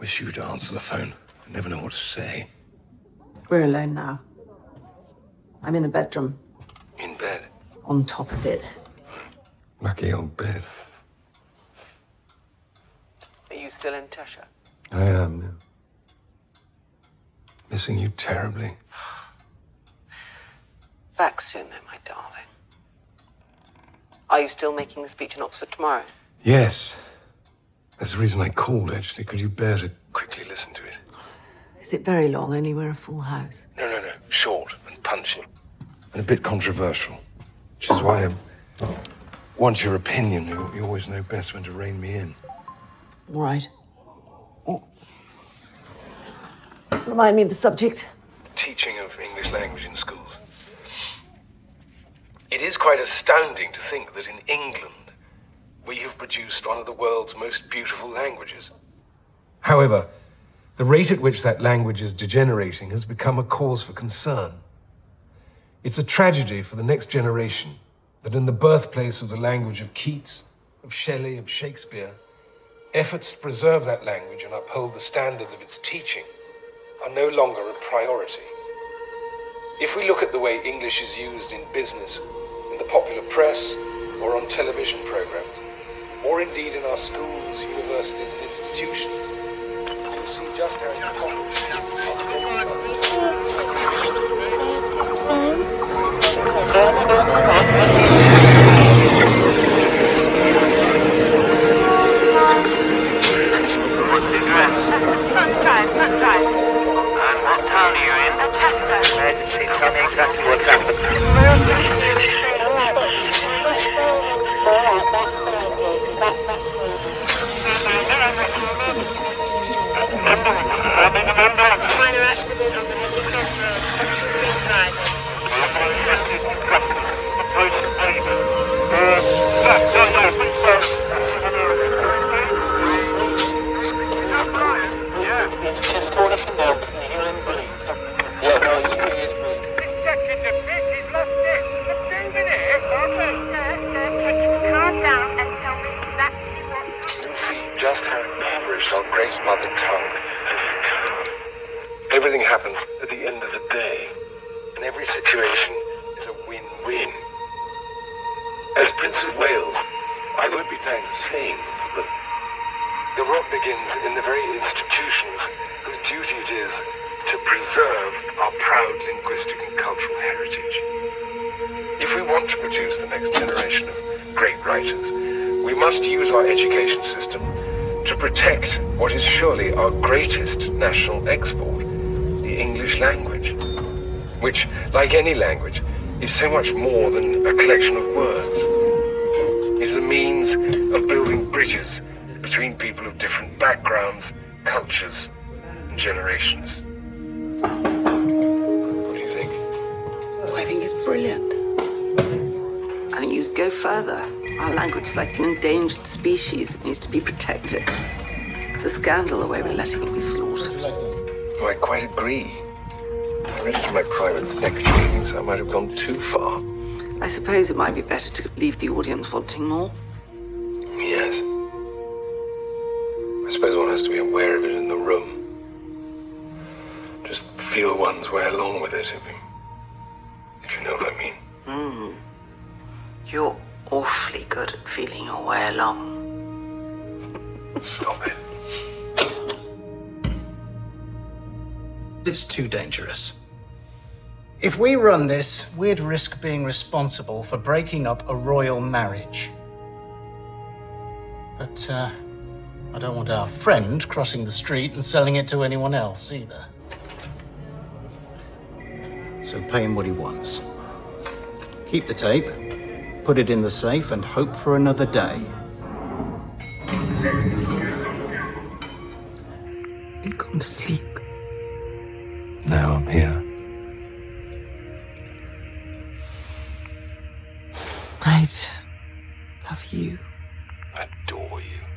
Wish you would answer the phone. I never know what to say. We're alone now. I'm in the bedroom. In bed? On top of it. Lucky old bed. Are you still in Tesha? I am, yeah. Missing you terribly. Back soon, though, my darling. Are you still making the speech in Oxford tomorrow? Yes. That's the reason I called, actually. Could you bear to quickly listen to it? Is it very long? Only we're a full house. No. Short and punchy. And a bit controversial. Which is why I want your opinion. You always know best when to rein me in. All right. Oh. Remind me of the subject. The teaching of English language in schools. It is quite astounding to think that in England, we have produced one of the world's most beautiful languages. However, the rate at which that language is degenerating has become a cause for concern. It's a tragedy for the next generation that in the birthplace of the language of Keats, of Shelley, of Shakespeare, efforts to preserve that language and uphold the standards of its teaching are no longer a priority. If we look at the way English is used in business, in the popular press, or on television programs, or indeed in our schools, universities, and institutions, you'll see just how impoverished our great mother tongue as we can. Everything happens at the end of the day, and every situation is a win-win. As Prince of Wales, I won't be thanked for saying this, but the rot begins in the very institutions whose duty it is to preserve our proud linguistic and cultural heritage. If we want to produce the next generation of great writers, we must use our education system to protect what is surely our greatest national export, the English language, which, like any language, is so much more than a collection of words. It is a means of building bridges between people of different backgrounds, cultures, and generations. What do you think? Oh, I think it's brilliant. I think you could go further. Our language is like an endangered species. It needs to be protected. It's a scandal the way we're letting it be slaughtered. Oh, I quite agree. I read it to my private secretary. He thinks I might have gone too far. I suppose it might be better to leave the audience wanting more. Yes. I suppose one has to be aware of it in the room. Just feel one's way along with it, if you know what I mean. Mm. You're awfully good at feeling your way along. Stop it. It's too dangerous. If we run this, we'd risk being responsible for breaking up a royal marriage. But I don't want our friend crossing the street and selling it to anyone else either. So pay him what he wants. Keep the tape. Put it in the safe and hope for another day. You couldn't sleep. Now I'm here. I'd love you. Adore you.